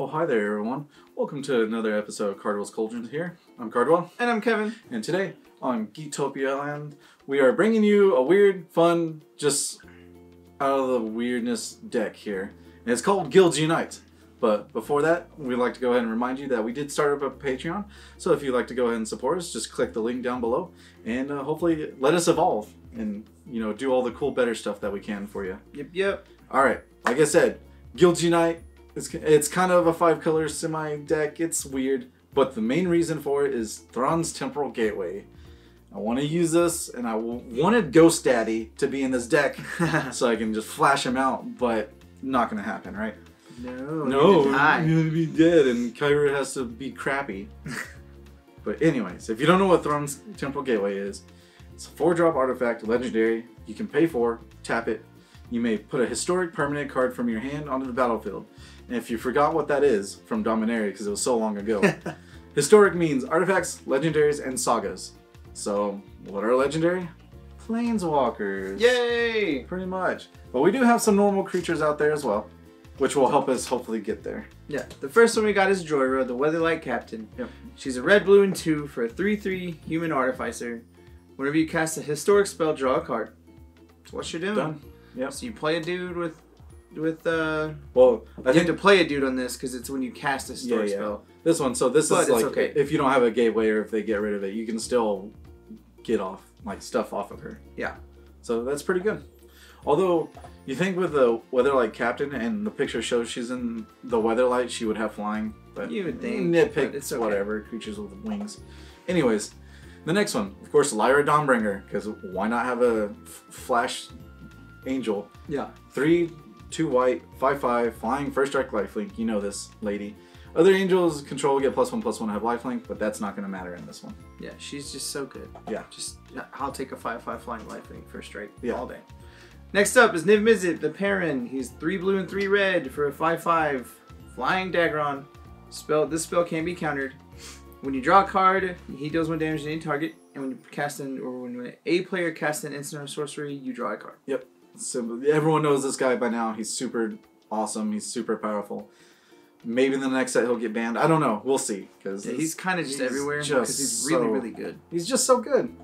Well, hi there everyone. Welcome to another episode of Cardwell's Cauldron here. I'm Cardwell. And I'm Kevin. And today on Geektopia Island, we are bringing you a weird, fun, just out of the weirdness deck here. And it's called Guilds Unite. But before that, we'd like to go ahead and remind you that we did start up a Patreon. So if you'd like to go ahead and support us, just click the link down below and hopefully let us evolve and, you know, do all the cool, better stuff that we can for you. Yep. All right. Like I said, Guilds Unite. It's kind of a five-color semi-deck. It's weird, but the main reason for it is Thran's Temporal Gateway. I want to use this, and I wanted Ghost Daddy to be in this deck so I can just flash him out, but not going to happen, right? No, he's going to be dead, and Kyra has to be crappy. But anyways, if you don't know what Thran's Temporal Gateway is, it's a 4-drop artifact, legendary. You can pay 4, tap it. You may put a historic permanent card from your hand onto the battlefield. And if you forgot what that is from Dominaria, because it was so long ago. Historic means artifacts, legendaries, and sagas. So, what are legendary? Planeswalkers. Yay! Pretty much. But we do have some normal creatures out there as well, which will help us hopefully get there. Yeah. The first one we got is Jhoira, the Weatherlight Captain. Yep. She's a red, blue, and 2 for a 3/3 human artificer. Whenever you cast a historic spell, draw a card. That's what you're doing. Done. Yep. So you play a dude you have to play a dude on this because it's when you cast a story spell. This one, so this is like, okay. If you don't have a gateway or if they get rid of it, you can still get off, like, stuff off of her. Yeah. So that's pretty good. Although, you think with the Weatherlight Captain and the picture shows she's in the Weatherlight, she would have flying. But you would think. Nitpick, it's okay. Whatever, creatures with wings. Anyways, the next one, of course, Lyra Dawnbringer, because why not have a flash angel? Yeah. 3/2 white, 5/5, flying, first strike, lifelink. You know this lady. Other angels control get +1/+1 to have lifelink, but that's not going to matter in this one. Yeah, she's just so good. Yeah. Just, I'll take a 5/5 flying lifelink, first strike, all day. Next up is Niv-Mizzet, the Parun. He's 3 blue and 3 red for a 5/5 flying Dagron. This spell can be countered. When you draw a card, he deals 1 damage to any target, and when you cast when a player casts an instant or sorcery, you draw a card. Yep. So everyone knows this guy by now. He's super awesome. He's super powerful. Maybe in the next set he'll get banned. I don't know. We'll see. Because he's kind of just everywhere. Because he's really, really good. He's just so good.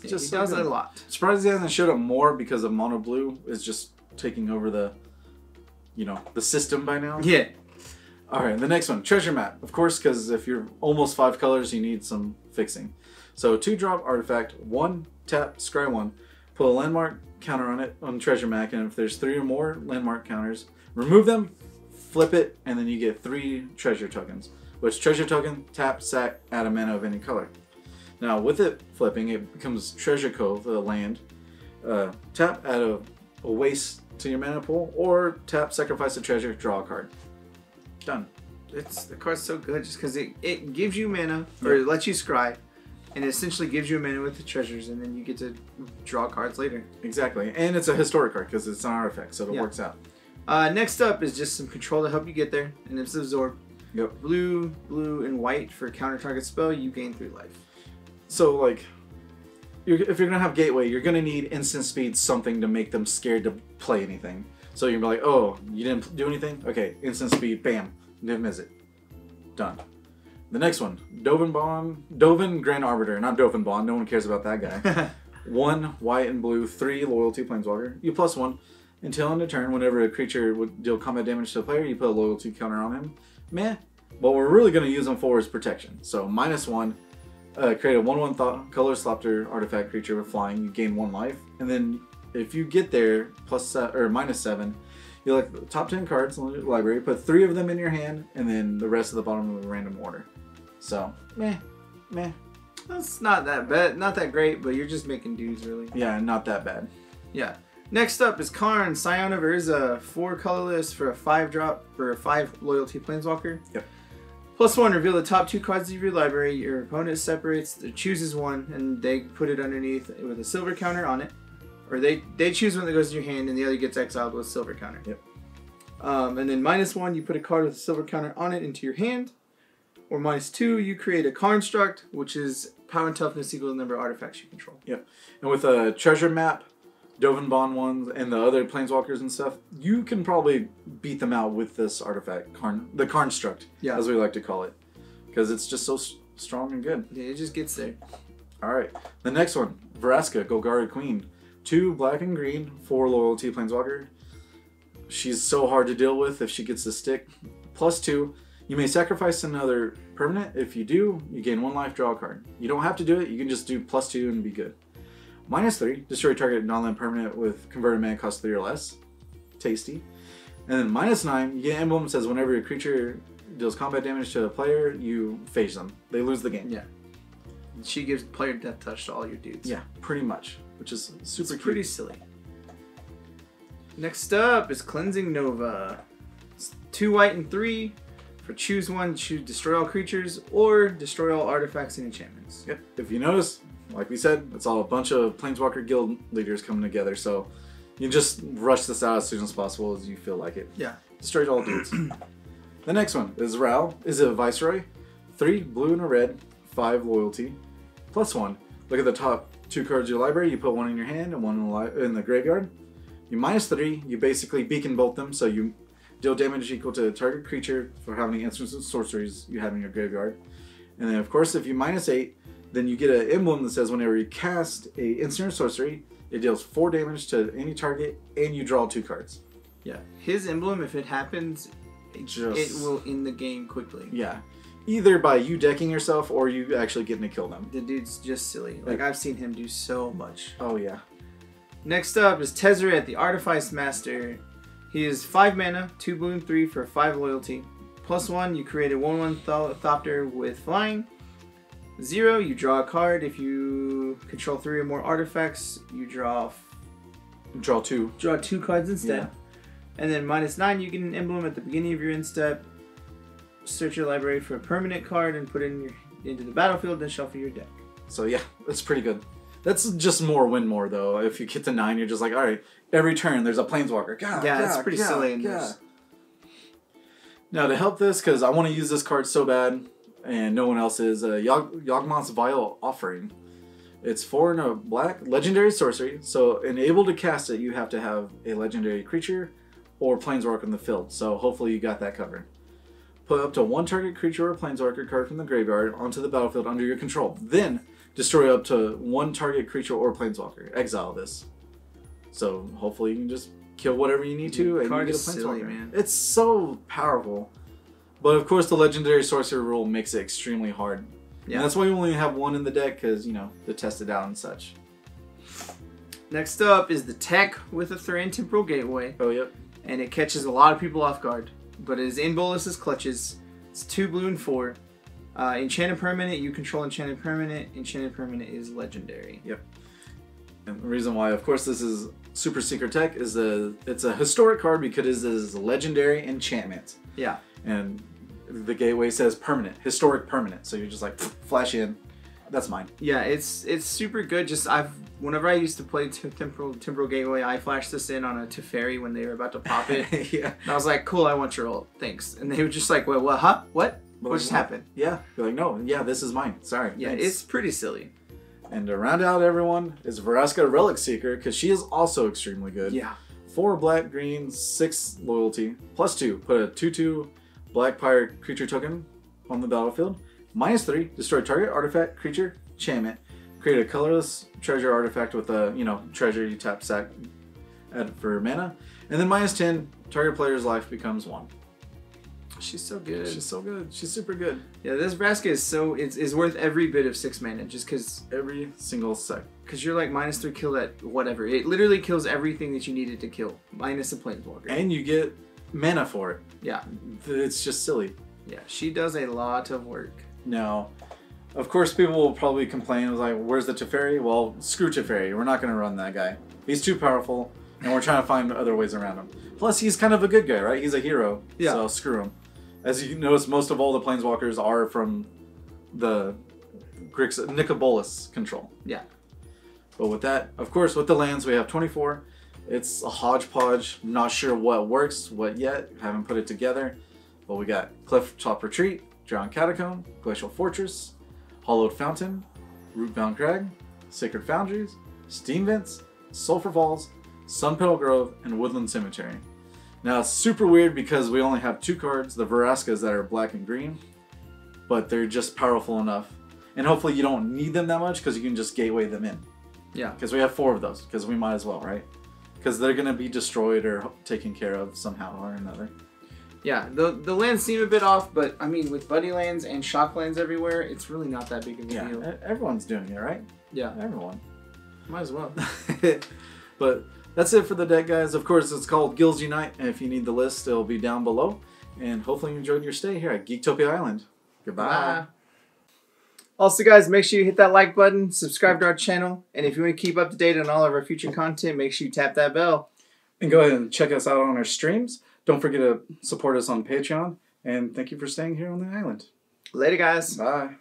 Yeah, just he does it a lot. Surprised he hasn't showed up more because of Mono Blue is just taking over the, you know, the system by now. Yeah. All right. The next one, Treasure Map, of course, because if you're almost 5 colors, you need some fixing. So 2-drop artifact, 1 tap, scry 1. Put a landmark counter on it on Treasure Map, and if there's 3 or more landmark counters, remove them, flip it, and then you get 3 treasure tokens. Which treasure token, tap, sack, add a mana of any color. Now with it flipping, it becomes Treasure Cove, the land. Tap, add a waste to your mana pool, or tap, sacrifice a treasure, draw a card. Done. The card's so good just because it gives you mana, or it lets you scry. And it essentially gives you a mana with the treasures, and then you get to draw cards later. Exactly. And it's a historic card because it's an artifact, so it works out. Next up is just some control to help you get there, and it's Absorb. Yep. Blue, and white for a counter target spell, you gain 3 life. So, like, if you're going to have Gateway, you're going to need instant speed something to make them scared to play anything. So you're going to be like, oh, you didn't do anything? Okay, instant speed, bam, Niv-Mizzet. Done. The next one, Dovin Grand Arbiter, not Dovin Bond, no one cares about that guy. 1 white and blue, 3 loyalty planeswalker. You +1. Until end of turn, whenever a creature would deal combat damage to a player, you put a loyalty counter on him. Meh. What we're really going to use him for is protection. So -1, create a 1/1 color slopter artifact creature with flying. You gain 1 life. And then if you get there, -7, you look at the top 10 cards in the library, put 3 of them in your hand, and then the rest of the bottom in a random order. So, meh. That's not that bad, not that great, but you're just making dudes, really. Yeah, not that bad. Yeah. Next up is Karn, Scion of Urza, 4 colorless for a 5-drop for a 5 loyalty planeswalker. Yep. +1, reveal the top 2 cards of your library. Your opponent chooses 1, and they put it underneath with a silver counter on it. Or they choose one that goes in your hand, and the other gets exiled with a silver counter. Yep. And then -1, you put a card with a silver counter on it into your hand. Or -2, you create a Karnstruct, which is power and toughness equal to the number of artifacts you control. Yep. And with a Treasure Map, Dovin Bond ones and the other Planeswalkers and stuff, you can probably beat them out with this artifact, the Karnstruct, yeah, as we like to call it, because it's just so strong and good. Yeah, it just gets there. All right, the next one, Vraska, Golgari Queen, 2 black and green, 4 loyalty Planeswalker. She's so hard to deal with if she gets the stick. +2. You may sacrifice another permanent. If you do, you gain 1 life, draw a card. You don't have to do it. You can just do +2 and be good. -3, destroy target non-land permanent with converted mana cost 3 or less. Tasty. And then -9, you get an emblem that says whenever a creature deals combat damage to a player, you phase them. They lose the game. Yeah. She gives player death touch to all your dudes. Yeah, pretty much, which is super cute. Pretty silly. Next up is Cleansing Nova. It's 2 white and 3. For choose one, choose destroy all creatures or destroy all artifacts and enchantments. Yep. If you notice, like we said, it's all a bunch of Planeswalker guild leaders coming together, so you just rush this out as soon as possible as you feel like it. Yeah. Destroy all dudes. The next one is Ral, Izzet Viceroy. 3 blue and a red, 5 loyalty, +1. Look at the top 2 cards of your library. You put 1 in your hand and 1 in the graveyard. You -3, you basically beacon bolt them, so you deal damage equal to the target creature for how many instants of sorceries you have in your graveyard. And then of course, if you -8, then you get an emblem that says whenever you cast a instant or sorcery, it deals 4 damage to any target and you draw 2 cards. Yeah. His emblem, if it happens, it will end the game quickly. Yeah. Either by you decking yourself or you actually getting to kill them. The dude's just silly. Like I've seen him do so much. Oh yeah. Next up is Tezzeret, the Artifice Master. He is 5 mana, 2 blue and 3 for 5 loyalty. +1, you create a 1/1 Thopter with flying. 0, you draw a card. If you control 3 or more artifacts, you draw 2. Draw 2 cards instead. Yeah. And then -9, you get an emblem at the beginning of your end step. Search your library for a permanent card and put it in into the battlefield and shuffle your deck. So yeah, that's pretty good. That's just more win more though. If you get to 9, you're just like, all right, every turn there's a Planeswalker. Yeah, it's pretty silly. Now to help this, because I want to use this card so bad, and no one else is, Yawgmoth's Vile Offering. It's 4 and a black, legendary sorcery. So in able to cast it, you have to have a legendary creature or Planeswalker in the field. So hopefully you got that covered. Put up to 1 target creature or Planeswalker card from the graveyard onto the battlefield under your control. Then destroy up to 1 target creature or Planeswalker. Exile this. So hopefully you can just kill whatever you need to and you get a Planeswalker. Silly, man. It's so powerful. But of course the legendary sorcery rule makes it extremely hard. Yeah. And that's why you only have 1 in the deck, because, you know, to test it out and such. Next up is the tech with a Thran Temporal Gateway. Oh, yep. And it catches a lot of people off guard. But it is In Bolas's Clutches. It's 2 blue and 4. Enchanted permanent, you control enchanted permanent. Enchanted permanent is legendary. Yep. And the reason why, of course, this is super secret tech is it's a historic card because it is a legendary enchantment. Yeah. And the gateway says permanent, historic permanent. So you're just like, flash in. That's mine. Yeah, it's super good. Just whenever I used to play Temporal Gateway, I flashed this in on a Teferi when they were about to pop it. Yeah. And I was like, cool, I want your ult. Thanks. And they were just like, well, what? Huh? What? What just happened? Yeah. You're like, no, yeah, this is mine. Sorry. Yeah, thanks. It's pretty silly. And to round out everyone is Vraska, Relic Seeker, because she is also extremely good. Yeah. 4 black, green, 6 loyalty, +2. Put a 2/2 black pirate creature token on the battlefield. -3, destroy target artifact, creature, enchantment. Create a colorless treasure artifact with a, you know, treasure you tap sack for mana. And then -10, target player's life becomes 1. She's so good. She's so good. She's super good. Yeah, this Vraska is so is worth every bit of 6 mana just because every single sec. Because you're like -3 kill that whatever. It literally kills everything that you needed to kill minus a Planeswalker. And you get mana for it. Yeah, it's just silly. Yeah, she does a lot of work. Now, of course, people will probably complain. It was like, where's the Teferi? Well, screw Teferi. We're not going to run that guy. He's too powerful, and we're trying to find other ways around him. Plus, he's kind of a good guy, right? He's a hero. Yeah. So screw him. As you notice, most of all the Planeswalkers are from the Nicol Bolas control. Yeah. But with that, of course, with the lands, we have 24. It's a hodgepodge. Not sure what works, what yet. Haven't put it together. But we got Clifftop Retreat, Drowned Catacomb, Glacial Fortress, Hallowed Fountain, Rootbound Crag, Sacred Foundries, Steam Vents, Sulfur Falls, Sunpetal Grove, and Woodland Cemetery. Now it's super weird because we only have two cards, the Vraskas that are black and green, but they're just powerful enough. And hopefully you don't need them that much because you can just gateway them in. Yeah. Because we have four of those, because we might as well, right? Because they're going to be destroyed or taken care of somehow or another. Yeah, the lands seem a bit off, but I mean, with buddy lands and shock lands everywhere, it's really not that big of a deal. Yeah, everyone's doing it, right? Yeah. Everyone. Might as well. But that's it for the deck, guys. Of course, it's called Guilds Unite, and if you need the list, it'll be down below. And hopefully you enjoyed your stay here at Geektopia Island. Goodbye. Bye. Also, guys, make sure you hit that like button, subscribe to our channel, and if you want to keep up to date on all of our future content, make sure you tap that bell. And go ahead and check us out on our streams. Don't forget to support us on Patreon, and thank you for staying here on the island. Later, guys. Bye.